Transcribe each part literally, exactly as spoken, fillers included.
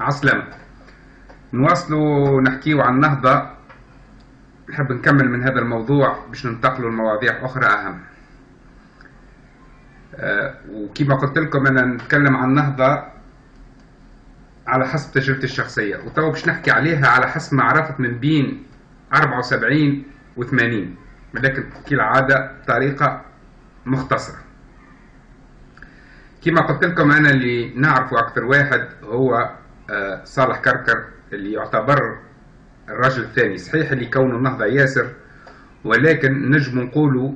عسلامة. نواصلوا نحكيو عن النهضة، نحب نكمل من هذا الموضوع باش ننتقلوا لمواضيع أخرى أهم. أه وكما قلت لكم أنا نتكلم عن النهضة على حسب تجربتي الشخصية، وتوا باش نحكي عليها على حسب ما عرفت من بين أربعة وسبعين وثمانين، ولكن كالعادة بطريقة مختصرة. كما قلت لكم أنا اللي نعرفه أكثر واحد هو صالح كركر، اللي يعتبر الرجل الثاني. صحيح اللي كونه النهضة ياسر، ولكن نجم نقولوا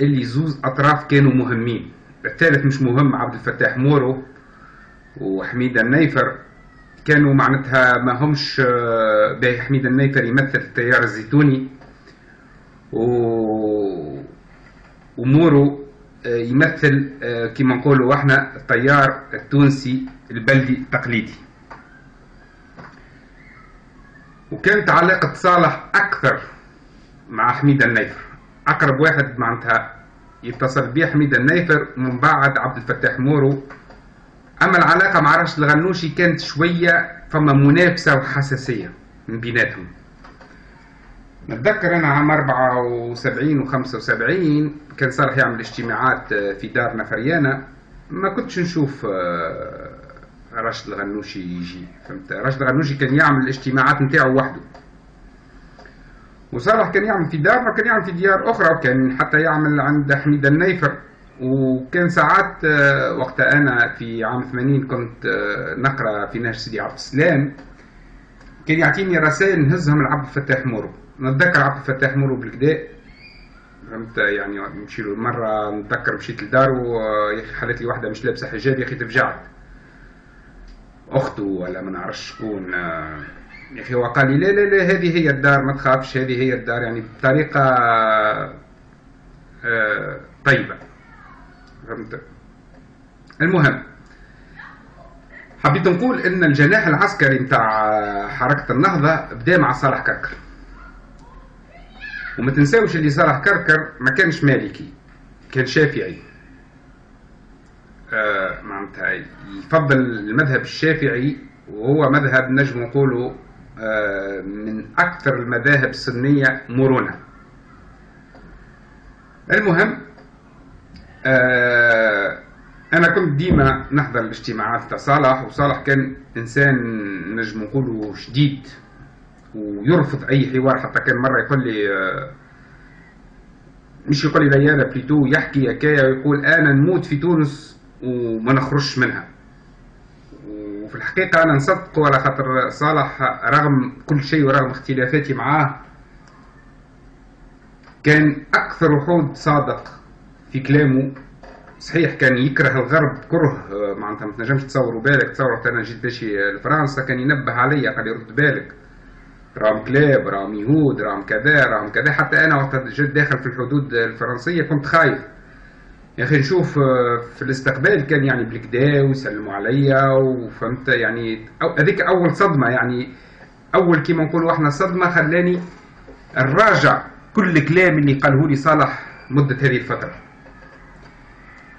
اللي زوز أطراف كانوا مهمين، الثالث مش مهم، عبد الفتاح مورو وحميد النيفر كانوا معناتها ما همش باهي. حميد النيفر يمثل التيار الزيتوني، و ومورو يمثل كما نقولوا احنا التيار التونسي البلدي التقليدي. وكانت علاقة صالح أكثر مع حميد النيفر، أقرب واحد معناتها يتصل بيه حميد النيفر ومن بعد عبد الفتاح مورو. أما العلاقة مع راشد الغنوشي كانت شوية فما منافسة وحساسية من بيناتهم. نتذكر أنا عام أربعة وسبعين وخمسة وسبعين كان صالح يعمل اجتماعات في دارنا فريانة، ما كنتش نشوف راشد الغنوشي يجي، فهمت؟ راشد الغنوشي كان يعمل الاجتماعات نتاعو وحده، وصالح كان يعمل في دارنا وكان يعمل في ديار أخرى، وكان حتى يعمل عند حميد النيفر. وكان ساعات وقت أنا في عام ثمانين كنت نقرأ في نهج سيدي عبد السلام، كان يعطيني رسائل نهزهم لعبد الفتاح مورو. نتذكر عبد الفتاح مورو بالكدا، فهمت؟ يعني نمشيلو مرة، نتذكر مشيت لدارو، يا أخي حلت لي واحدة مش لابسة حجاب، يا أخي تفجعت، أخته ولا ما نعرفش شكون يا أخي. هو قال لي لا لا لا، هذه هي الدار، ما تخافش، هذه هي الدار، يعني بطريقة طيبة. المهم حبيت نقول ان الجناح العسكري نتاع حركة النهضة بدا مع صالح كركر، وما تنساوش اللي صالح كركر ما كانش مالكي، كان شافعي. آه معناتها يفضل المذهب الشافعي، وهو مذهب نجم نقولوا آه من اكثر المذاهب السنية مرونة. المهم آه أنا كنت ديما نحضر الاجتماعات تاع صالح، وصالح كان إنسان نجم نقولو شديد ويرفض أي حوار. حتى كان مرة يقول لي آه مش يقول لي ديانا بليتو، يحكي هكايا ويقول أنا نموت في تونس وما نخرجش منها. وفي الحقيقة أنا نصدقه، على خاطر صالح رغم كل شيء ورغم اختلافاتي معاه كان أكثر وحود صادق في كلامه. صحيح كان يكره الغرب كره معناتها ما تنجمش تصوروا بالك، تصوروا حتى انا جيت باشي لفرنسا كان ينبه عليا، قال لي رد بالك، راهم كلاب، راهم يهود، راهم كذا راهم كذا. حتى انا وقت جيت داخل في الحدود الفرنسيه كنت خايف يا اخي نشوف في الاستقبال، كان يعني بالكدا ويسلموا عليا، وفهمت يعني هذيك أو اول صدمه، يعني اول كيما نقولوا احنا صدمه خلاني نراجع كل الكلام اللي قاله لي صالح مده هذه الفتره.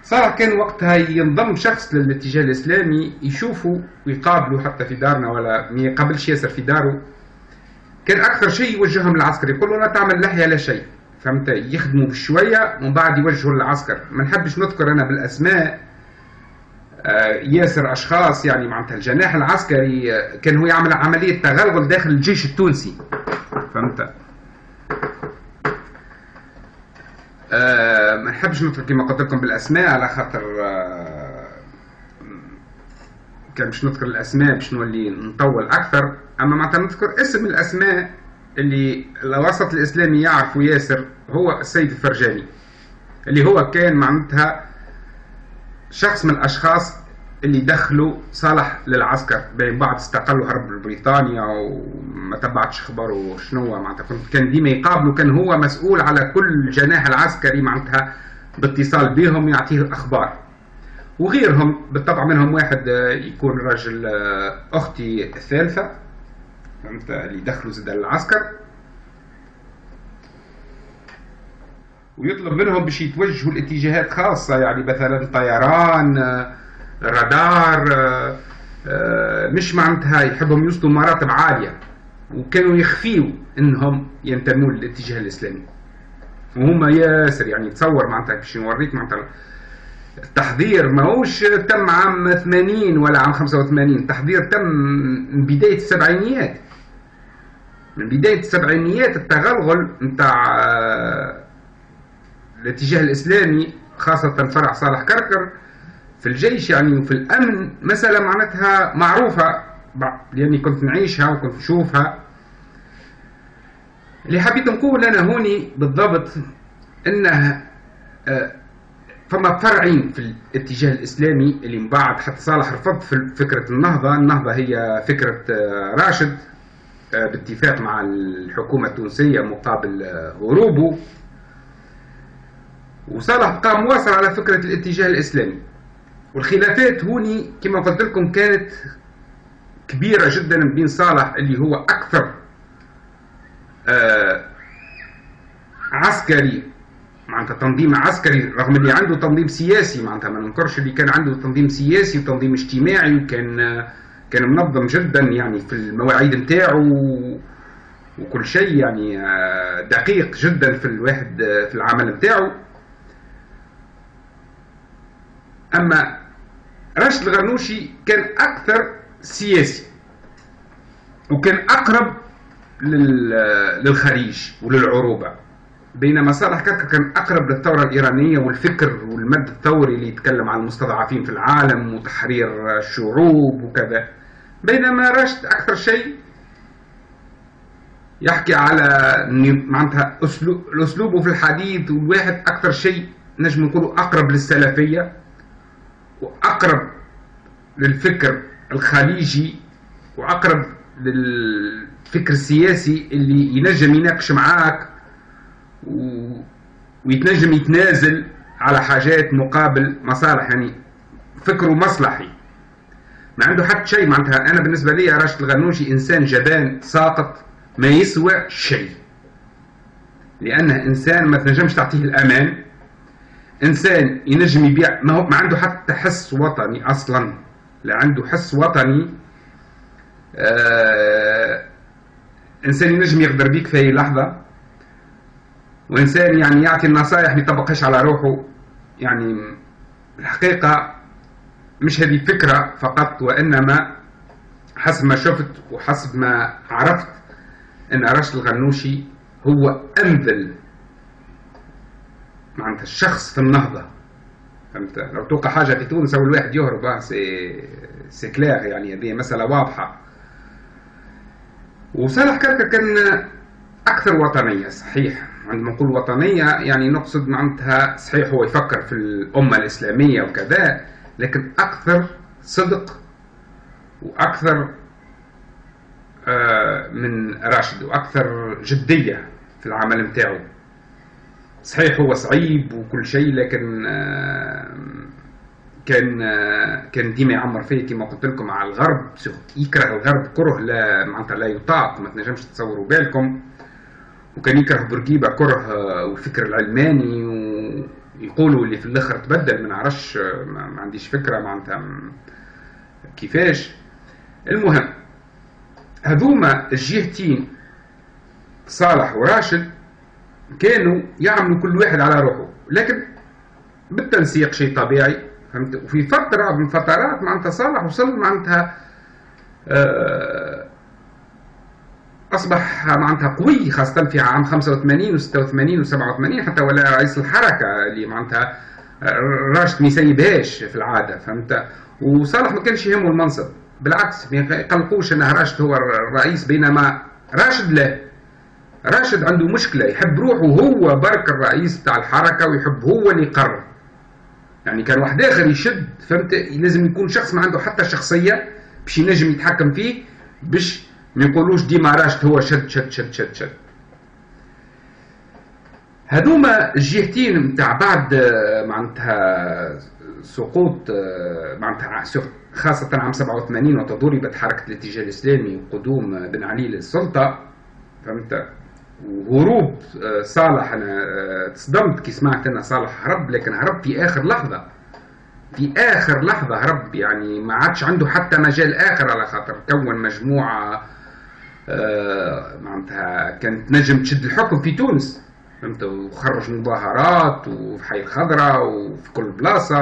صالح كان وقتها ينضم شخص للاتجاه الاسلامي، يشوفه ويقابله حتى في دارنا، ولا ما يقابلش ياسر في داره. كان اكثر شيء يوجههم للعسكر، يقول له لا تعمل لحيه لا شيء، فهمت؟ يخدموا بشويه ومن بعد يوجهوا للعسكر. ما نحبش نذكر انا بالاسماء آه ياسر اشخاص، يعني معناتها الجناح العسكري كان هو يعمل عمليه تغلغل داخل الجيش التونسي، فهمت؟ أه ما نحبش نذكر كما قلت لكم بالاسماء، على خاطر أه كان باش نذكر الاسماء باش نولي نطول اكثر. اما معناتها نذكر اسم الاسماء اللي الوسط الاسلامي يعرفوا ياسر، هو السيد الفرجاني، اللي هو كان معناتها شخص من الاشخاص اللي دخلوا صالح للعسكر، بين بعض استقلوا هرب لبريطانيا وما تبعتش خبره شنو معناتها. كان ديما يقابلوا، كان هو مسؤول على كل جناح العسكري معناتها باتصال بهم يعطيه الاخبار وغيرهم. بالطبع منهم واحد يكون راجل اختي الثالثه، فهمت؟ اللي دخلوا زاد للعسكر، ويطلب منهم باش يتوجهوا لاتجاهات خاصه، يعني مثلا طيران، رادار، مش معناتها يحبهم يوصلوا لمراتب عاليه، وكانوا يخفيوا انهم ينتموا للاتجاه الاسلامي، وهما ياسر يعني. تصور معناتها باش نوريك معناتها التحضير ماهوش تم عام ثمانين ولا عام خمسة وثمانين، التحضير تم من بدايه السبعينيات، من بدايه السبعينيات التغلغل نتاع الاتجاه الاسلامي خاصه فرع صالح كركر في الجيش يعني وفي الامن. مساله معناتها معروفه لاني كنت نعيشها وكنت نشوفها. اللي حبيت نقول انا هوني بالضبط انه فما فرعين في الاتجاه الاسلامي اللي من بعد حتى صالح رفض في فكره النهضه. النهضه هي فكره راشد باتفاق مع الحكومه التونسيه مقابل هروبه، وصالح قام واصل على فكره الاتجاه الاسلامي. والخلافات هوني كما قلت لكم كانت كبيره جدا من بين صالح اللي هو اكثر آه عسكري معناتها تنظيم عسكري، رغم اللي عنده تنظيم سياسي معناتها ما ننكرش اللي كان عنده تنظيم سياسي وتنظيم اجتماعي، وكان آه كان منظم جدا يعني في المواعيد نتاعو وكل شيء يعني آه دقيق جدا في الواحد آه في العمل نتاعو. اما راشد الغنوشي كان اكثر سياسي وكان اقرب للخليج وللعروبه، بينما صالح كركر كان اقرب للثوره الايرانيه والفكر والمد الثوري اللي يتكلم عن المستضعفين في العالم وتحرير الشعوب وكذا، بينما راشد اكثر شيء يحكي على معناتها اسلوب اسلوبه في الحديث. والواحد اكثر شيء نجم نقولوا اقرب للسلفيه واقرب للفكر الخليجي واقرب للفكر السياسي اللي ينجم يناقش معاك و... ويتنجم يتنازل على حاجات مقابل مصالح، يعني فكره مصلحي ما عنده حتى شيء معناتها. انا بالنسبه لي راشد الغنوشي انسان جبان ساقط ما يسوى شيء، لانه انسان ما تنجمش تعطيه الامان، انسان ينجم يبيع ما هو ما عنده حتى حس وطني اصلا، لا عنده حس وطني. آه انسان ينجم يغدر بيك في اي لحظه، وانسان يعني يعطي النصائح ما يطبقهاش على روحه. يعني الحقيقه مش هذه فكره فقط، وانما حسب ما شفت وحسب ما عرفت ان راشد الغنوشي هو انذل معناتها الشخص في النهضه. فهمت؟ لو توقع حاجه في تونس او الواحد يهرب، سي سي كليغ يعني، هذه مساله واضحه. وصالح كركر كان اكثر وطنيه صحيح، عندما نقول وطنيه يعني نقصد معناتها صحيح هو يفكر في الامه الاسلاميه وكذا، لكن اكثر صدق واكثر من راشد واكثر جديه في العمل نتاعو. صحيح هو صعيب وكل شيء، لكن كان كان ديما يعمر فيه كما قلت لكم على الغرب، يكره الغرب كره لا معناتها لا يطاق، ما تنجمش تصوروا بالكم. وكان يكره بورقيبه كره والفكر العلماني، ويقولوا اللي في الاخر تبدل ما نعرفش، ما عنديش فكره معناتها كيفاش. المهم هذوما الجهتين صالح وراشد كانوا يعملوا كل واحد على روحه، لكن بالتنسيق شيء طبيعي. فهمت؟ وفي فتره من فترات معناتها صالح وصل معناتها اصبح معناتها قوي، خاصه في عام خمسة وثمانين و86 و87، حتى ولا رئيس الحركه اللي معناتها راشد ما يسيبهاش في العاده. فهمت؟ وصالح ما كانش يهمه المنصب، بالعكس ما يقلقوش انه راشد هو الرئيس، بينما راشد لا، راشد عنده مشكلة، يحب روحه هو برك الرئيس بتاع الحركة ويحب هو اللي يقرر. يعني كان واحد آخر يشد. فهمت؟ لازم يكون شخص ما عنده حتى شخصية باش ينجم يتحكم فيه، باش ما يقولوش ديما راشد هو شد شد شد شد شد. هذوما الجهتين نتاع بعد معناتها سقوط معناتها خاصة عام سبعة وثمانين وتضربت حركة الاتجاه الإسلامي وقدوم بن علي للسلطة. فهمت؟ وهروب صالح، انا تصدمت كي سمعت ان صالح هرب، لكن هرب في اخر لحظه. في اخر لحظه هرب، يعني ما عادش عنده حتى مجال اخر، على خاطر كون مجموعه آه معناتها كانت نجم تشد الحكم في تونس، فهمت، وخرج مظاهرات وفي حي الخضراء وفي كل بلاصه،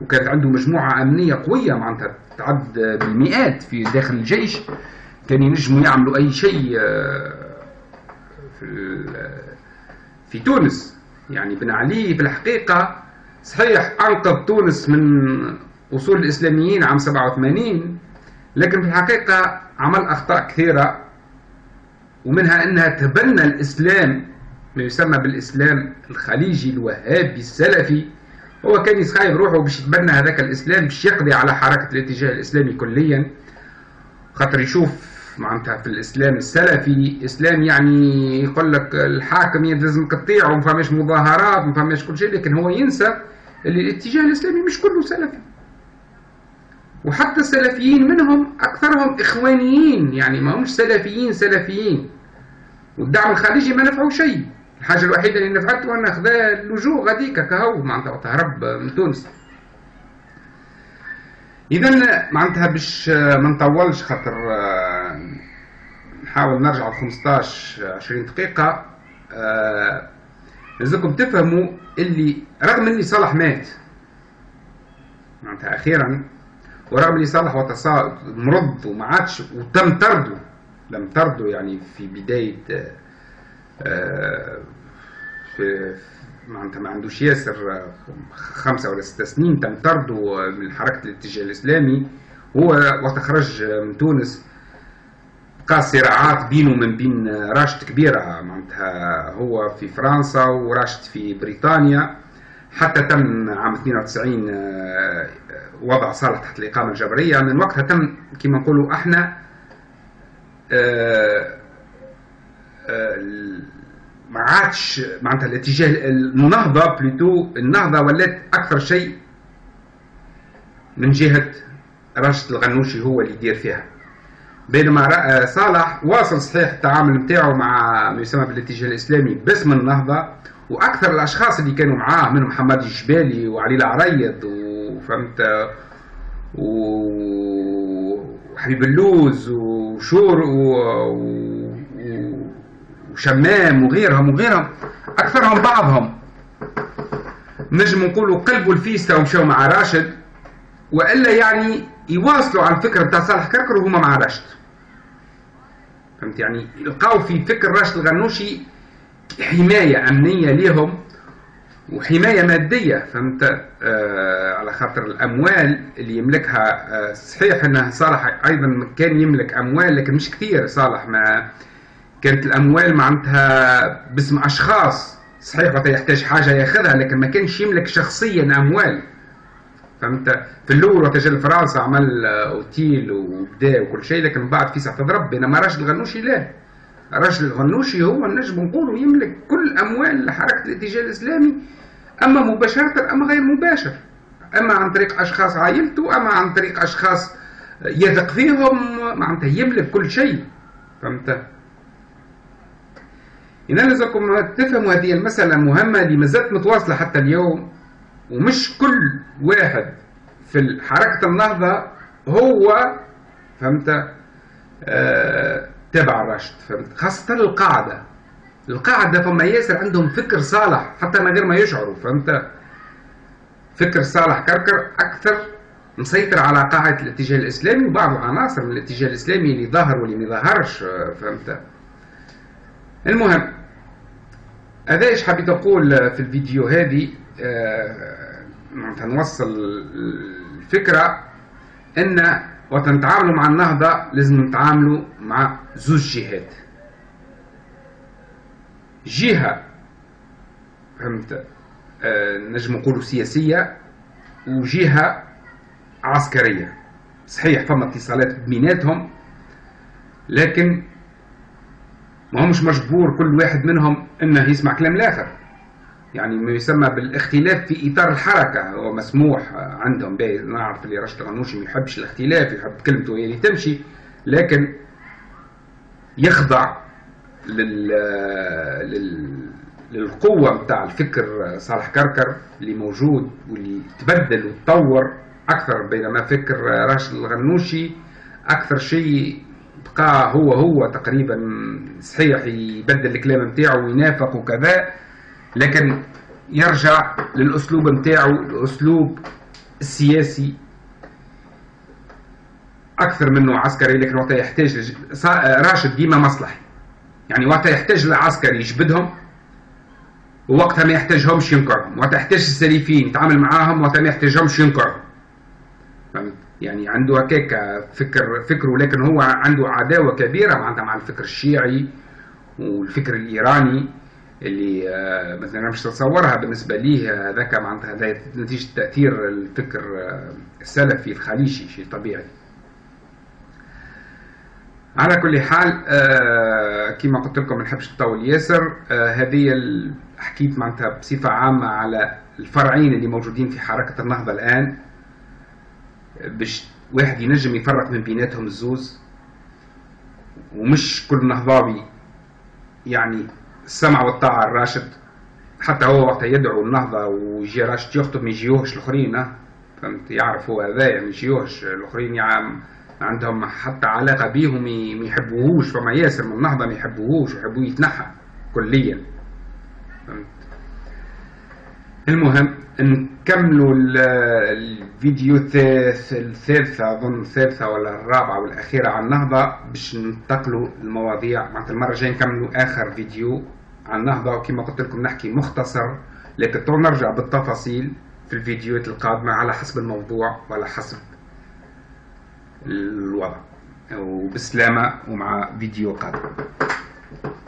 وكانت عنده مجموعه امنيه قويه معناتها تعد بالمئات في داخل الجيش، كان ينجموا يعملوا اي شيء في في تونس. يعني بن علي في الحقيقه صحيح انقذ تونس من وصول الاسلاميين عام سبعة وثمانين، لكن في الحقيقه عمل اخطاء كثيره، ومنها انها تبنى الاسلام، ما يسمى بالاسلام الخليجي الوهابي السلفي. هو كان يسخايب روحه باش يتبنى هذاك الاسلام، باش يقضي على حركه الاتجاه الاسلامي كليا، خاطر يشوف معناتها في الاسلام السلفي اسلام يعني يقول لك الحاكم لازمك تطيعه، وما فماش مظاهرات، ما فماش كل شيء، لكن هو ينسى اللي الاتجاه الاسلامي مش كله سلفي، وحتى السلفيين منهم اكثرهم اخوانيين، يعني ما همش سلفيين سلفيين، والدعم الخارجي ما نفعوا شيء. الحاجه الوحيده اللي نفعته انه خذا اللجوء غاديكا كهو معناتها وقت هرب من تونس. اذا معناتها باش ما نطولش خاطر نحاول نرجع ل خمسطاش عشرين دقيقه، لازمكم تفهموا اللي رغم اللي صالح مات معناتها اخيرا، ورغم اللي صالح وتصاعد مرض وما عادش، وتم طرده لم طرده يعني في بدايه في معناتها ما عندوش ياسر خمسة ولا ستة سنين تم طرده من حركة الاتجاه الإسلامي. هو وقت خرج من تونس بقى صراعات بينه من بين راشد كبيرة، معناتها هو في فرنسا وراشد في بريطانيا، حتى تم عام اثنين وتسعين وضع صالح تحت الإقامة الجبرية. من وقتها تم كما نقولوا احنا اه اه ما عادش معناتها الاتجاه النهضه بلوتو النهضه ولات اكثر شيء من جهه راشد الغنوشي هو اللي يدير فيها، بينما صالح واصل صحيح التعامل نتاعو مع ما يسمى بالاتجاه الاسلامي باسم النهضه، واكثر الاشخاص اللي كانوا معاه منهم محمد الجبالي وعلي العريض وفهمت وحبيب اللوز وشور و وشمام وغيرهم وغيرهم، اكثرهم بعضهم نجموا نقولوا قلبوا الفيستا ومشاو مع راشد، والا يعني يواصلوا على الفكره بتاع صالح كركر وهما مع راشد، فهمت، يعني لقاو في فكر راشد الغنوشي حمايه امنيه ليهم وحمايه ماديه، فهمت، آه على خاطر الاموال اللي يملكها. آه صحيح ان صالح ايضا كان يملك اموال لكن مش كثير، صالح ما كانت الاموال معناتها باسم اشخاص، صحيح وقت يحتاج حاجه ياخذها لكن ما كانش يملك شخصيا اموال، فهمت. في الاول وقت جا لفرنسا عمل اوتيل وبدا وكل شيء، لكن من بعد فيسع تضرب، بينما راشد الغنوشي لا، راشد الغنوشي هو النجم نقولوا يملك كل اموال حركه الاتجاه الاسلامي، اما مباشره اما غير مباشر، اما عن طريق اشخاص عائلته، اما عن طريق اشخاص يثق فيهم، معناتها يملك كل شيء، فهمت. إذا لازمكم تفهموا هذه المسألة مهمة اللي مازالت متواصلة حتى اليوم، ومش كل واحد في حركة النهضة هو فهمت آه تابع راشد، فهمت، خاصة القاعدة. القاعدة فما ياسر عندهم فكر صالح حتى من غير ما يشعروا، فهمت، فكر صالح كركر أكثر مسيطر على قاعدة الاتجاه الإسلامي وبعض العناصر من الاتجاه الإسلامي اللي ظاهر واللي ما ظاهرش، فهمت. المهم هذا ايش حبيت اقول في الفيديو هذه، معناتها نوصل الفكره ان وقت نتعاملوا مع النهضه لازم نتعاملوا مع زوج جهات، جهه فهمت آه نجم نقولوا سياسيه وجهه عسكريه. صحيح فما اتصالات بيناتهم لكن ماهوش مجبور كل واحد منهم انه يسمع كلام الاخر، يعني ما يسمى بالاختلاف في اطار الحركه هو مسموح عندهم. باهي نعرف اللي راشد الغنوشي ما يحبش الاختلاف، يحب كلمته هي اللي تمشي، لكن يخضع لل... لل للقوة بتاع الفكر صالح كركر اللي موجود واللي تبدل وتطور أكثر، بينما فكر راشد الغنوشي أكثر شيء بقى هو هو تقريبا، صحيح يبدل الكلام نتاعو وينافق وكذا، لكن يرجع للأسلوب نتاعو، الأسلوب السياسي أكثر منه عسكري. لكن وقتها يحتاج راشد ديما مصلحي، يعني وقتها يحتاج للعسكري يجبدهم، ووقتها ما يحتاجهمش ينكرهم، وقتها يحتاج السليفيين يتعامل معاهم، وقتها ما يحتاجهمش ينكرهم. فهمت؟ يعني عنده هكاك فكر فكره، لكن هو عنده عداوه كبيره معناتها مع الفكر الشيعي والفكر الايراني اللي آه ما تنجمش تتصورها بالنسبه ليه هذاك، معناتها هذا نتيجه تاثير الفكر السلفي الخليجي، شيء طبيعي. على كل حال آه كما قلت لكم ما نحبش نطول ياسر، آه هذه حكيت معناتها بصفه عامه على الفرعين اللي موجودين في حركه النهضه الان، باش واحد ينجم يفرق من بيناتهم الزوز، ومش كل نهضاوي يعني السمع والطاعة الراشد، حتى هو وقت يدعو النهضة ويجي راشد يخطب ما يجيوهش الآخرين، فهمت؟ يعرف هو هذا، يعني ما يجيوهش الآخرين، يعني عندهم حتى علاقة بيهم ما يحبوهوش، فما ياسر من النهضة ما يحبوهوش ويحبوه يتنحى كليا، فهمت؟ المهم نكملوا الفيديو الثالثة، أظن الثالثة ولا الرابعة والأخيرة عن النهضة، باش ننتقلوا المواضيع معناتها المرة الجاية نكملوا آخر فيديو عن النهضة، وكما قلت لكم نحكي مختصر، لكن تو نرجع بالتفاصيل في الفيديوهات القادمة على حسب الموضوع وعلى حسب الوضع. وبسلامة ومع فيديو قادم.